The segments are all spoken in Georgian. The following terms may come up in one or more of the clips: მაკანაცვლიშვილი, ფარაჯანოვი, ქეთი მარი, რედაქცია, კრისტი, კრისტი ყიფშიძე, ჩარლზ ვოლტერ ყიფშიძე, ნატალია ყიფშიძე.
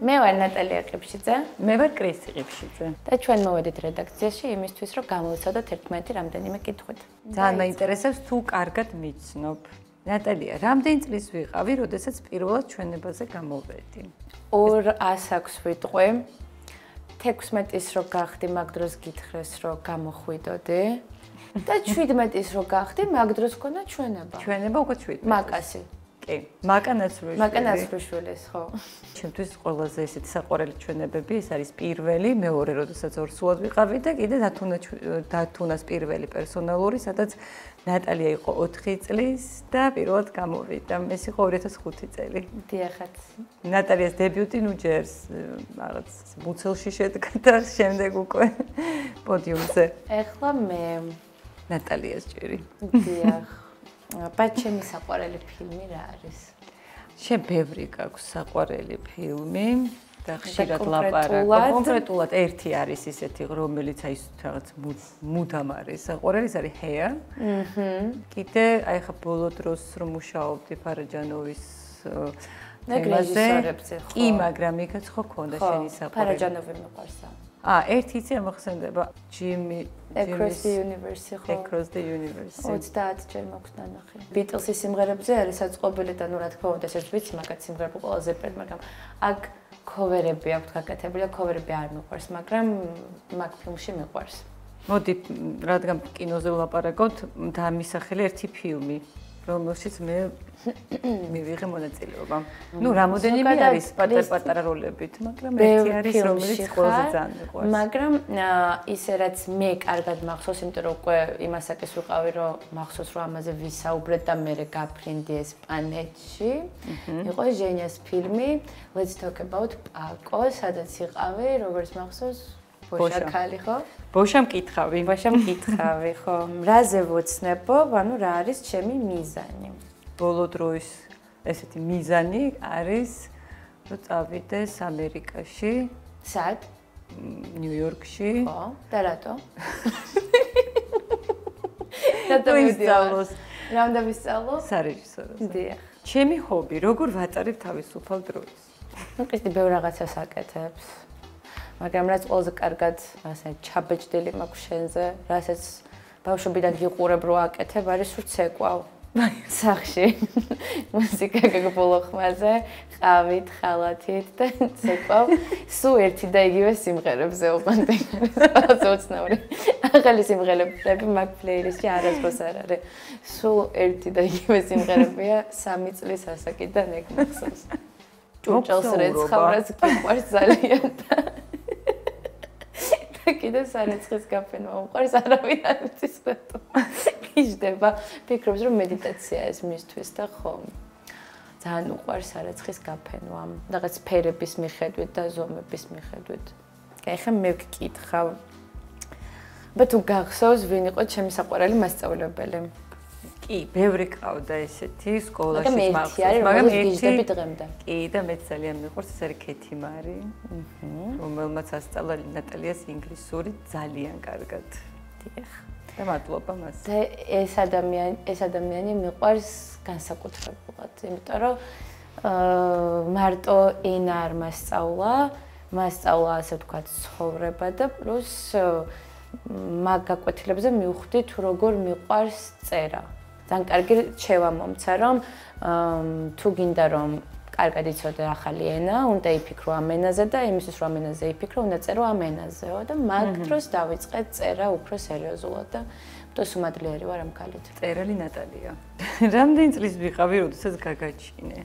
მე ვარ ნატალია ყიფშიძე, მე ვარ კრისტი ყიფშიძე. და ჩვენ მოვედით რედაქციაში იმისთვის, რომ გამოვცადოთ 11 რამდენიმე კითხვით. ძალიან მაინტერესებს თუ კარგად მიცნობ. ნატალია, რამდენი წლის ვიყავი, როდესაც პირველად ჩვენებაზე გამოვედი? 206 ვიტყვი. 16-ის რო გახდი, მაგ დროს გითხრეს, რომ გამოხვიდოდი. და 17-ის რო გახდი, მაგ დროს გქონდა ჩვენება. ჩვენება უკვე 17. მაკასი. მაკანაცვლიშვილის, ხო. ჩემთვის ყველაზე ესეთი საყვარელი ჩვენებები, ეს არის პირველი, მეორე, როდესაც ორსულად ვიყავი და კიდე დათუნას პირველი პერსონალური, სადაც ნატალია იყო 4 წლის და პირველად გამოვიდა. ეს იყო 2005 წელი. დიახაც. ნატალიას დებიუტი ნუჯერს რაღაც მუცელში შედგა და შემდეგ უკვე პოდიუმზე. ეხლა მე ნატალიას ჭირი. დიახ. But ჩემი საყვარელი ფილმი რა არის? შენ ბევრი გაქვს საყვარელი ფილმი და ხშირად ლაპარაკობ. კონკრეტულად ერთი არის ისეთი, რომელიც აი რაღაც მუდამ არის. საყვარელი არის ჰეა. კიდე აი ხა ბოლო დროს რომ მუშაობდი ფარაჯანოვის რეჟისორებზე. კი, მაგრამ იქაც ხო ქონდა შენი საყვარელი. ფარაჯანოვი მეყარსა. ერთი იცი ამახსენდება. Jimmy Across the Universe ხო? Across the Universe. 30 ჯერ მაქვს ნანახი. Beatles-ის სიმღერებზე არის საწყობილი და ნუ რა თქმა უნდა ესეც ვიცი, მაგათ სიმღერები ყველაზე პერ, მაგრამ აქ ქოვერები აქვს გაკეთებული, ქოვერები არ მიყვარს, მაგრამ მაგ ფილმში მიყვარს. მოდი, რადგან კინოზე ვლაპარაკობთ, დამისახელე ერთი ფილმი, რომელშიც მე მივიღე მონაწილეობა. Ну, რამოდენიმე არის პატარ-პატარა როლებით, მაგრამ ერთი არის, რომელიც ყველაზე ძალიან მიყვარს. მაგრამ ისე რაც მე კარგად მახსოვს, იმიტომ რომ უკვე იმასაკეს ვიყავი, რომ მახსოვს, რომ ამაზე ვისაუბრეთ და მე გაფრინდი ესპანეთში. იყო ჟენიას ფილმი Let's Talk About Paco, სადაც იყავი, როგორც მახსოვს, ბოშაკალი ხო? ბოშამ მკითხავი, ხო. რაზე ვოცნებო, ანუ რა არის ჩემი მიზანი? ბოლო დროის ესეთი მიზანი არის, რომ წავიდეს ამერიკაში. სად? ნიუ-იორკში. ხო, და რატო? რატო მივდივარ? რამდა ვისწავლო? სარეჟისოროს. დიახ. ჩემი ჰობი, როგორ ვატარებ თავისუფალ დროს? კრისტი ბევრ რაღაცას აკეთებს. მაგრამ რაც ყველაზე კარგად, ასე ჩაბეჭდილი მაქვს შენზე, რასაც ბავშვობიდან გიყურებ რო აკეთებ, არის სულ ცეკვავ. სახში მუსიკა გაგბოლო ხმაზე, ყავით, ხალათით და ცეკვავ. სულ ერთი და იგივე სიმღერებზე უყანდი. ოცნაური. ახალი სიმღერები მაგ პლეილისტში არასდროს არ არის. სულ ერთი და იგივე სიმღერებია 3 წლის ასაკიდან ეგ მახსოვს. ჭურჭელს რეცხავრაც გიყვარს ძალიან და კიდე სარეცხის გაფენა უყარს არავინ არ იცის რატო. გიждდება. ფიქრობს რომ მედიტაცია ეს მისთვის და ხო. ძალიან უყარს სარეცხის გაფენა. რაღაც ფერების მიხედვით და ზომების მიხედვით. ეხლა მე ვკითხავ. თუ გახსოვს ვინ იყო ჩემი საყვარელი მასწავლებელი? კი, ბევრი ყავდა ესეთი სკოლაში მახსოვს, მაგრამ ვიზდები დღემდე. კი, და მე ძალიან მიყვარს ეს არის ქეთი მარი, რომელმაც ასწავლა ნატალიას ინგლისური ძალიან კარგად. დიახ. და მადლობა მას. და ეს ადამიანი მიყვარს განსაკუთრებულად, იმიტომ რომ მარტო ენა არ მასწავლა, მასწავლა ასე ვთქვათ ცხოვრება და პლუს მაგ გაკვეთილებზე მივხვდი თუ როგორ მიყვარს წერა. ძალიან კარგი შევამომცა, რომ თუ გინდა რომ კარგად იცოდე ახალი ენა, უნდა იფიქრო ამ ენაზე და იმისთვის რომ ამ ენაზე იფიქრო, უნდა წერო ამ ენაზეო და მაგ დროს დავიწყე წერა უფრო სერიოზულად და უსუმადლიერი ვარ ამ ქალით. წერილი ნატალია. რამდენი წლის ვიყავი, როდესაც გაგაჩინე?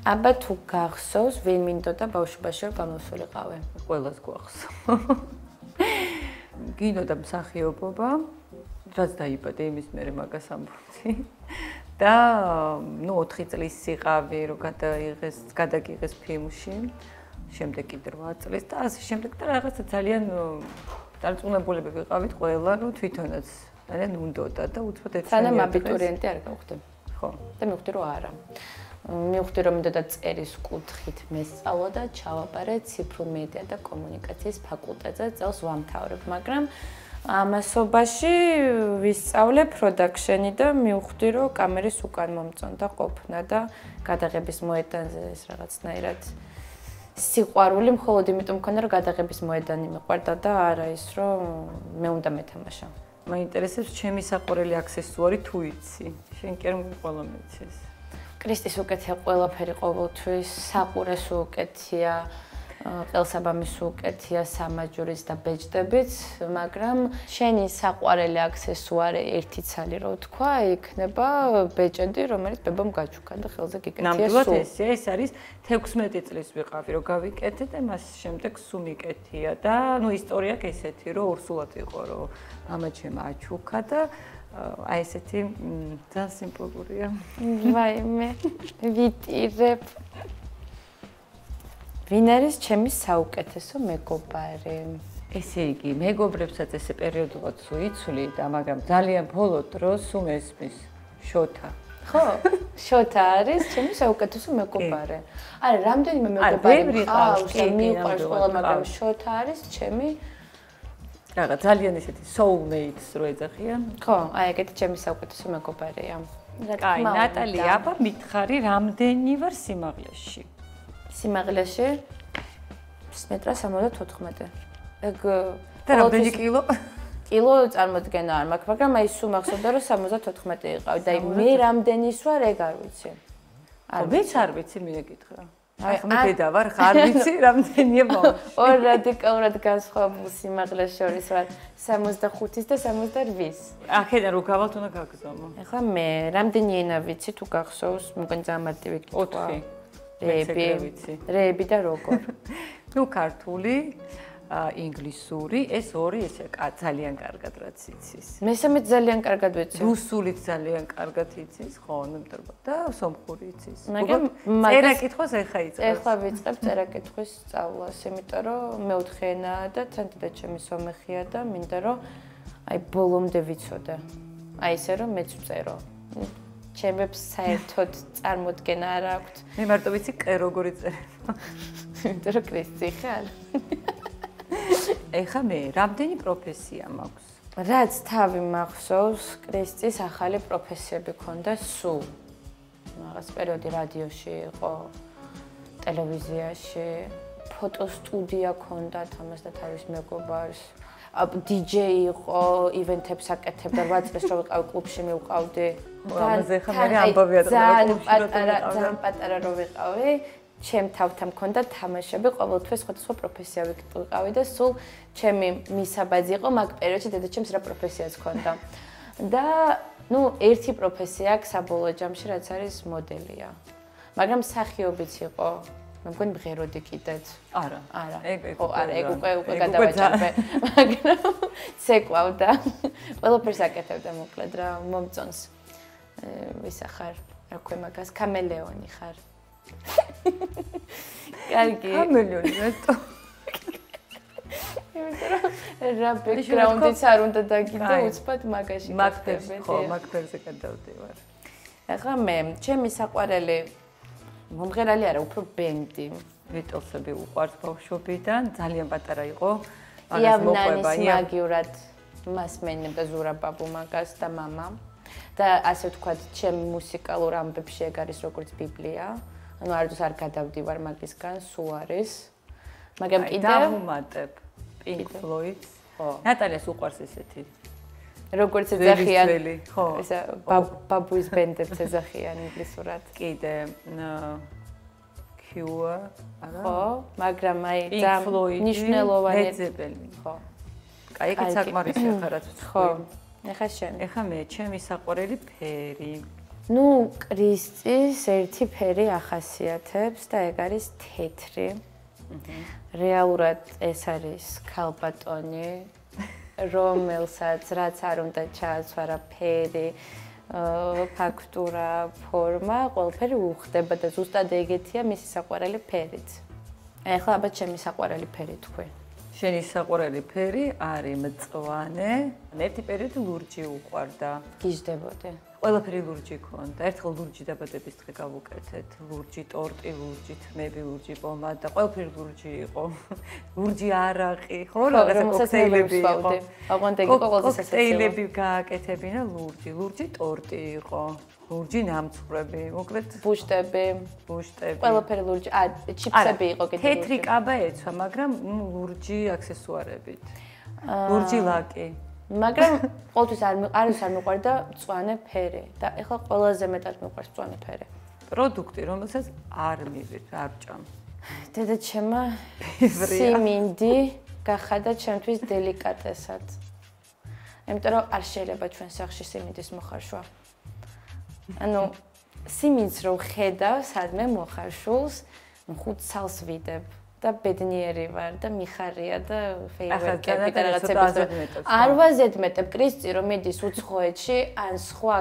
აბა თუ გახსოვს, ვინ მინდოდა ბავშვობაში რომ გამოსულიყავი? ყველას გვახსოვს. გინდოდა მსახიობობა, რაც დაიბადე იმის მერე მაგას ამბობდი. და ნუ 4 წლის იყავი, რომ გადაგიღეს ფილმში. შემდეგ კიდევ 8 წელს და ასე შემდეგ და რაღაცა ძალიან დარწმუნებულები ვიყავით ყველა, რომ თვითონაც ძალიან უნდოდა და უცბად ეცნებოდა. სანამ აბიტურიენტი არ გავხდები. ხო. და მივხვდი რომ არა. მივხვდი რომ მინდოდა წერის კუთხით მესწავლა და ჩავაბარე ციფრულ მედია და კომუნიკაციის ფაკულტეტზე წელს ვამთავრებ, მაგრამ ამასობაში ვისწავლე პროდაქშენი და მივხვდი რომ კამერის უკან მომწონდა ყოფნა და გადაღების მოედანზე ეს რაღაცნაირად სიყვარული მხოლოდ იმიტომ მქონდა რომ გადაღების მოედანი მიყვარდა და არა ის რომ მე უნდა მეთამაშა. მაინტერესებს ჩემი საყვარელი აქსესუარი თუ იცი. შენ კი არ მიყოლა მეცეს. კრისტის უკეთია ყველაფერი ყოველთვის, საყურეს უკეთია, ყელსაბამის უკეთია სამაჯურიც და ბეჭდებით, მაგრამ შენი საყვარელი აქსესუარი ერთიც არის რო თქვა, იქნება ბეჭედი, რომელიც ბებამ გაჩუქა და ხელზე გიკეთია სულ. ნამდვილად ეს არის 16 წლის ვიყავი, რომ გავიკეთე და მას შემდეგ სულ მიკეთია და ისტორია ესეთი, რომ ორსულად იყო, რომ ამა ჩემა აჩუქა და აი ესეთი ძალიან სიმპლურია. ვაიმე ვიტირებ. ვინ არის ჩემი საუკეთესო მეგობარი? ესე იგი, მეგობრებსაც ესე პერიოდულად სულ იცვლი და მაგრამ ძალიან ბოლო დროს სულ ესმის შოთა. ხო, შოთა არის ჩემი საუკეთესო მეგობარი. არა, რამდენიმე მეგობარი მყავს, მიყვარს ყველა, მაგრამ შოთა არის ჩემი რაღაც ძალიან ესეთი soulmates რო ეძახიან. ხო, აი ეგეთი ჩემი საუკეთესო მეგობარია. კაი, ნატალია, აბა მითხარი, რამდენი ვარ სიმაღლეში? სიმაღლეში 1.74 მ. ეგ და რამდენი კილო? კილო წარმოდგენა არ მაქვს, მაგრამ აი სულ მახსოვდა რომ 74 იყავი და მე რამდენის ვარ ეგ არ ვიცი. არ ვიცი მე გითხრა. აი მედედა ვარ, ხარ ვიცი რამდენია მოვა. ორ რადიკალურად განსხვავებულ სიმაღლეს შორის ვარ 65-ის და 68-ის. აქედან რო გავალთ უნდა გაგზომო. ეხლა მე რამდენი ენა ვიცი თუ გახსოვს, მგონი დამარტივი კითხვა. 4. რეები და როგორ. ნუ ქართული, ინგლისური, ეს ორი ესე ძალიან კარგად რაც იცის. მესამე ძალიან კარგად ვიცი. რუსული ძალიან კარგად იცის, ხო, და სომხური იცის. მაგრამ წერაკითხვის ეხა იწყებს. ეხლა ვიწყებ წერაკითხვის სწავლას, იმიტომ რომ მეოთხე ენაა და თანდათან ჩემი სომეხია და მინდა რომ აი ბოლომდე ვიცოდე. აი ესე რომ მეც ვწერო. ჩემებს საერთოდ წარმოდგენა არ აქვს. მე მარტო ვიცი კ როგორი წერება. იმიტომ რომ კრისტი ხარ. ეხლა მე რამდენი პროფესია მაქვს? რაც თავი მახსოვს, კრისტის ახალი პროფესიები ქონდა სულ. რაღაც პერიოდი რადიოში იყო, ტელევიზიაში, ფოტოსტუდია ქონდა თამას და თავის მეგობარს. დიჯეი იყო, ივენთებს აკეთებდა, 8 წელს რო ვიყავი კლუბში მივყავდი. ამაზე ხა მე ამბავი ატყდა ძალიან პატარა რო ვიყავი. ჩემ თავთან მქონდა თამაშები, ყოველთვის სხვადასხვა პროფესია ვიყავი და სულ ჩემი მისაბაძი იყო მაგ პერიოდში დედაჩემს რა პროფესიაც ჰქონდა. და ნუ ერთი პროფესია აქვს საბოლოო ჯამში, რაც არის მოდელია. მაგრამ სახიობიც იყო. მე მგონი მღეროდი კიდეც. არა. ეგ უკვე გადავაჭარბე. მაგრამ ცეკვავდა. ყველაფერს აკეთებდა მოკლედ რა, მომწონს. ვისა ხარ? რა ქვია მაგას? კამელეონი ხარ. კარგი. კამელეონი მეტო. რა ბექგრაუნდიც არ უნდა დაგიდე უცბად მაგაში. მაგფერზე გადავდივარ. ახლა მე ჩემი საყვარელი მომღერალი არა, უფრო ბენდი. ვიტოსები უყვარს ბავშვობიდან, ძალიან პატარა იყო. ამას მოყვება იაგიურად მასმენებდა ზურაბაბუ მაგას და мама. და ასე ვთქვათ, ჩემ მუსიკალურ ამბებში ეგ არის როგორც ბიბლია. ანუ არც არ გადავდივარ მაგისგან, სულ არის. მაგრამ კიდევ დავუმატებ Pink Floyd-ს. ხო. ნატალიას უყვარს ესეთი. როგორც ეძახიან. ხო. ესა ბაბუის ბენდებს ეძახიან ინგლისურად. კიდე Cure, არა? ხო, მაგრამ აი ნიშნელოვანი ეძებელი. ხო. კაი, ეგეც საკმარისია ხარ რაც ვთქვი. ხო. ეხა შენ. ეხა მე ჩემი საყვარელი ფერი. ნუ კრისტის ერთი ფერი ახასიათებს და ეგ არის თეთრი. რეალურად ეს არის ქალბატონი, რომელსაც რაც არ უნდა ჩააცვარა ფერი, ფაქტურა, ფორმა, ყველაფერი უხდება და ზუსტად ეგეთია მისი საყვარელი ფერიც. ეხლა ალბათ ჩემი საყვარელი ფერი თქვი. Შენი საყვარელი ფერი არის მწვანე. Ერთი პერიოდი ლურჯი უყვარდა. გიждებოდე. Ყველაფერი ლურჯი ქონდა. ერთხელ ლურჯი დაბადების დღე გავუკეთეთ. ლურჯი ტორტი, ლურჯი თმები, ლურჯი პომადა, ყველაფერი ლურჯი იყო. ლურჯი არაყი, ხო, რაღაცა კოქტეილები იყო. აგვანტე იყო ყველაზე სასაცილო. კოქტეილები გააკეთებინა ლურჯი, ლურჯი ტორტი იყო. Лурჯი ნამცხრები, მოკლედ ბუშტები. Ყველაფერი ლურჯი, ჩიფსები იყო კიდე. თეთრი კაბა ეცვა, მაგრამ ლურჯი აქსესუარებით. ლურჯი ლაკი. მაგრამ ყოველთვის არ მიყვარდა მწვანე ფერი და ეხლა ყველაზე მეტად მიყვარს მწვანე ფერი. პროდუქტი, რომელსაც არ მივით, არ ვჭამ. დედაჩემმა სიმინდი გახადა ჩემთვის დელიკატესად. იმიტომ რომ არ შეიძლება ჩვენ სახლში სიმინდის მოხარშვა. Ანუ სიმინდს რო ხედავ სადმე მოხარშულს, ხუთ სალს ვიდებ და ბედნიერი ვარ და მიხარია და ფეირვერკები და რაღაცები. არ ვაზედმეტებ კრისტი რომ მიდის უცხოეთში, ან სხვა,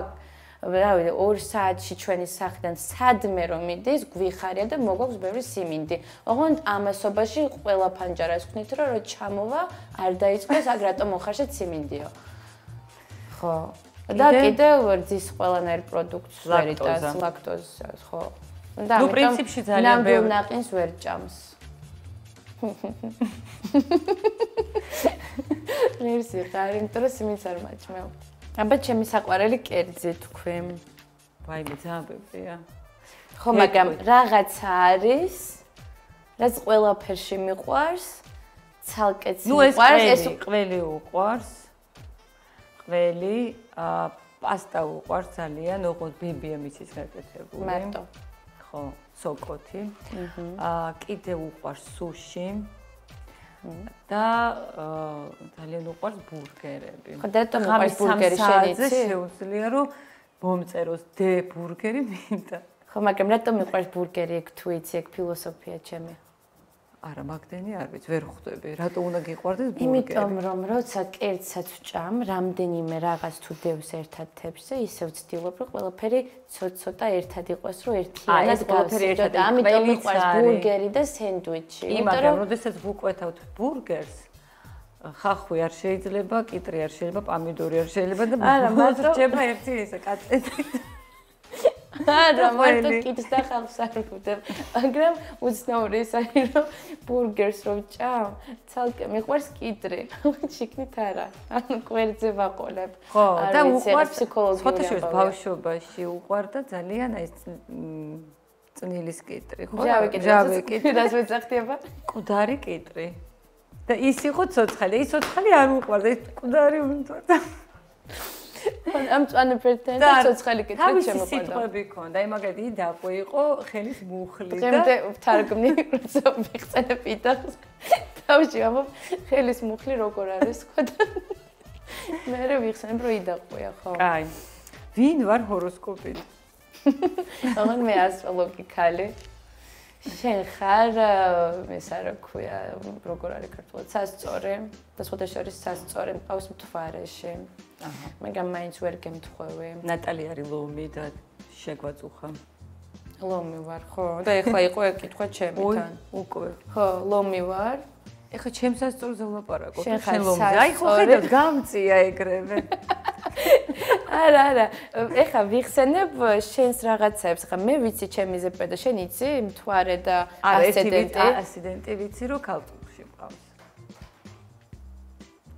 რა ვიცი, 2 საათში ჩვენი სახლიდან სადმე რომ მიდის, გვიხარია და მოგვაქვს ბევრი სიმინდი. ოღონდ ამასობაში ყველა ფანჯარას ვქნით რომ რო ჩამოვა, არ დაიწყოს აგ რატო მოხარშეთ სიმინდიო. ხო. Да, კიდევ რძის ყველანაირ პროდუქტს ვერიტას, ლაქტოზას, ხო. და ну, პრინციპში ძალიან ბევრი ნაყინს ვერ ჭამს. ნერსი ხარ, იმიტომ რომ სიმინდს არ მაჭმევ. აბა ჩემი საყვარელი კერძი თქვი. ვაიმე, ძალიან ბევრია. ხო, მაგრამ რაღაცა არის, რაც ყველაფერში მიყვარს, ცალკეც მიყვარს, ეს ყველი უყვარს. Ყველი პასტა უყვარს ძალიან, ოღონდ ბებიამისის გაკეთებული. მარტო. ხო, სოკოთი. კიდე უყვარს სუში. და ძალიან უყვარს ბურგერები. ხო, რატომ უყვარს ბურგერი შენ იცი? შეუძლია რომ მომწეროს დე ბურგერი მინდა. ხო, მაგრამ რატომ უყვარს ბურგერი ეგ თუ იცი, ეგ ფილოსოფია ჩემი. არა მაგდენი არ ვიცი ვერ ხვდები რატო უნდა გიყვარდეს ბურგერი იმიტომ რომ როცა კერძსაც ვჭამ რამდენიმე რაღაც თუ დევს ერთად თეფშზე ისე ვცდილობ რომ ყველაფერი ცოტა ერთად იყოს რომ ერთიანად გავსჯო და ამიტომ მიყვარს ბურგერი და სენდვიჩი იმიტომ რომ როდესაც ვუკვეთავთ ბურგერს ხახვი არ შეიძლება კიტრი არ შეიძლება პამიდორი არ შეიძლება და არა მარტო რჩება ერთი ისე კაცები არა, მარტო კიტს და ხალხს არ ვუდებ, მაგრამ უცნაური ის არის, რომ ბურგერს რო ვჭამ, ცალკე მიყვარს კიტრი, შიგნით არა, ანუ კვერზე ვაყოლებ. ხო, და უყვარს ფსიქოლოგიური ამბავი. ხო, ბავშვობაში უყვარდა ძალიან აი წნილის კიტრი, ხო? ჟავი კიტრი, რაც ეძახდება? მკვდარი კიტრი. და ის იყო ცოცხალი, ის ცოცხალი არ უყვარდა, ის მკვდარი უნდა. ამ წვანე ფერთან და ცოცხალი კეთილი შემოყარდა. თავისი სიტყვები ქონდა, აი მაგადი დაყო იყო ხელის მუხლი და დღემდე ვთარგმნი, როცა მიხსენებ იტახს. თავში ამბობ ხელის მუხლი როგორ არის ხოდა. მე რა ვიხსენებ რომ იდაყვია, ხო? კაი. ვინ ვარ ჰოროსკოპით? აღარ მე ასტროლოგი ხარ. შენ ხარ ეს რა ქვია, როგორ არის ქართულად, სასწორე და სხვა შორის სასწორე მყავს მთვარეში. აჰა. მაგრამ მაინც ვერ გემთხვევი. ნატალია არის ლომი და შეგვაწუხა. ლომი ვარ, ხო? და ეხლა იყო ეგ კითხვა ჩემთან. უკვე. ხო, ლომი ვარ. ეხლა ჩემ სასწორზე ვლაპარაკობ. შენ ლომი. აი ხო ხედავ გამწია ეგრევე. არა. ეხა ვიხსენებ შენს რაღაცებს. ხა მე ვიცი ჩემი ზეპე და შენ იცი მთვარე და ასცენდენტი. ასცენდენტი ვიცი რომ ქალწულში მყავს.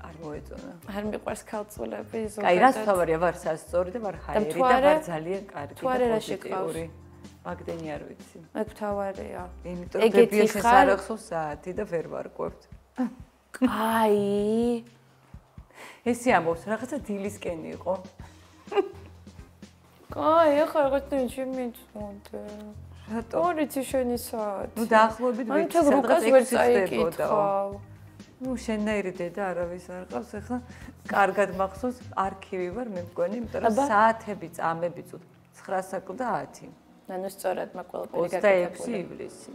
არ მოეწონა. არ მიყვარს ქალწულები ზოგადად. აი რა სწორია ვარ სასწორი და ვარ ხაიერი და ვარ ძალიან კარგი. მთვარე რა შეკავსი? მაგდენი არ ვიცი. ეგ თავარია. იმიტომ რომ დეპრესიის არ ახსოვს საათი და ვერ ვარკვევთ. აი ესე ამბობს რაღაცა დილისკენ იყო. Кай, ეხა რაღაცა შემიცოდე. რატო? ორი შენი საათი. ნუ დაახლოებით ვიცი სადღაც ექსისტებოდა. ნუ შენაირი დედა არავის არ ყავს, ეხლა კარგად მახსოვს არქივი ვარ მე მგონი, იმიტომ რომ საათები წამები წუდ 9:00 და 10:00. ანუ სწორად მაყველები გაკეთებული. 26 ივლისი.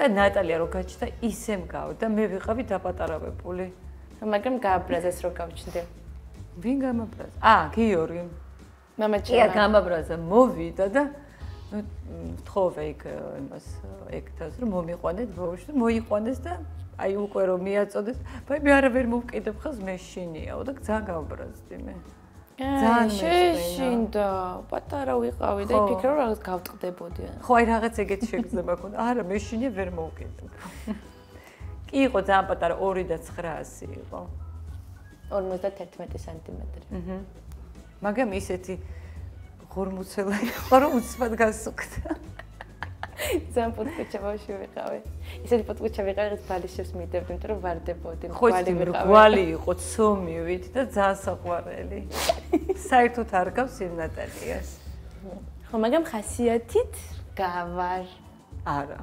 და ნატალია რო გაჩნდა ისე მგავდა, მე ვიყავი დაპატარავებული. მაგრამ გააბრაზეს რო გავჩნდე. ვინ გამაბრაზა? გიორგი. მამაჩი. ია გამაბრაზა, მოვიდა და ну თხოვე იქ იმას ეკთას რომ მომიყვანეთ ბავშვი მოიყვანეს და აი უკვე რომ მიაწოდეს ბაი მე არავერ მოვკიდებ ხალს მეშინიაო და ძალიან გავბრაზდი მე ძალიან შეშინდა პატარა ვიყავი და იფიქრე რომ რაღაც გავტყდებოდი ხო აი რაღაც ეგეთი შეგრძნება ქონდა არა მეშინია ვერ მოვკიდებ კი იყო ძალიან პატარა 2900 იყო 51 სანტიმეტრი აჰა მაგრამ ისეთი გორმოცელა იყო რომ უცბად გასუქდა. ძალიან პოტკუჩა ბავშვი ვიყავი. ისეთი პოტკუჩა ვიყავი რომ ბალიშებს მიდებდი, იმიტომ რომ ვარდებოდი. გვალი იყო ცომივით და ძალიან საყვარელი. საერთოდ არ გავს იმ ნატალიას. ხო, მაგრამ ხასიათით გავარ. არა.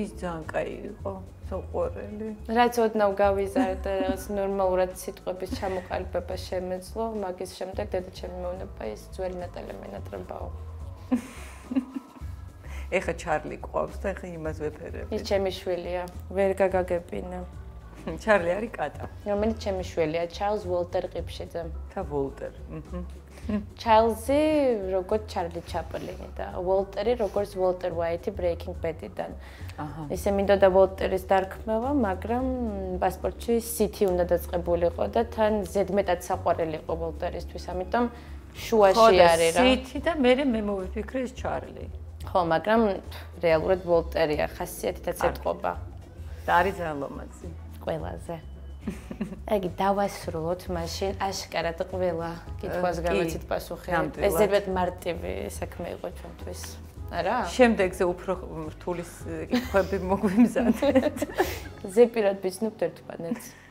ის ძალიან კაი იყო, საყვარელი. რაც ოდნავ გავიზარდა და რაღაც ნორმალურად სიტყვების ჩამოყალიბება შემეძლო, მაგის შემდეგ დედაჩემი მეუბნება ის ძველი ნატალია მენატრებაო. ეხა ჩარლი ყავს და ეხა იმას ვეფერები. ის ჩემი შვილია, ვერ გაგაგებინა. ჩარლი არის კატა. რომელიც ჩემი შვილია, ჩარლზ ვოლტერ ყიფშიძე. და ვოლტერ. ჩარლზი როგორც ჩარლი ჩაპლინი და ვოლტერი როგორც ვოლტერ უაიტი Breaking Bad-დან. აჰა. ესე მინდოდა ვოლტერის დარქმევა, მაგრამ პასპორტში სიტი უნდა დაწყებულიყო და თან ზედმეტად საყვარელი იყო ვოლტერისთვის, ამიტომ შუაში არის რა. ხო, სიტი და მე მოვიფიქრე ეს ჩარლი. ხო, მაგრამ რეალურად ვოლტერია, ხასიათითაც ეთყობა. და არის ძალიან ლომაცი. ყველაზე. Egi დავასრულოთ მაშინ აშკარად ყველა კითხვას გავაცით პასუხი. ეს ზედმეტ მარტივი საქმე იყო ჩვენთვის. არა? შემდეგზე უფრო რთული კითხვები მოგვიმზადეთ. ზეპირად ვიცნობთ ერთმანეთს.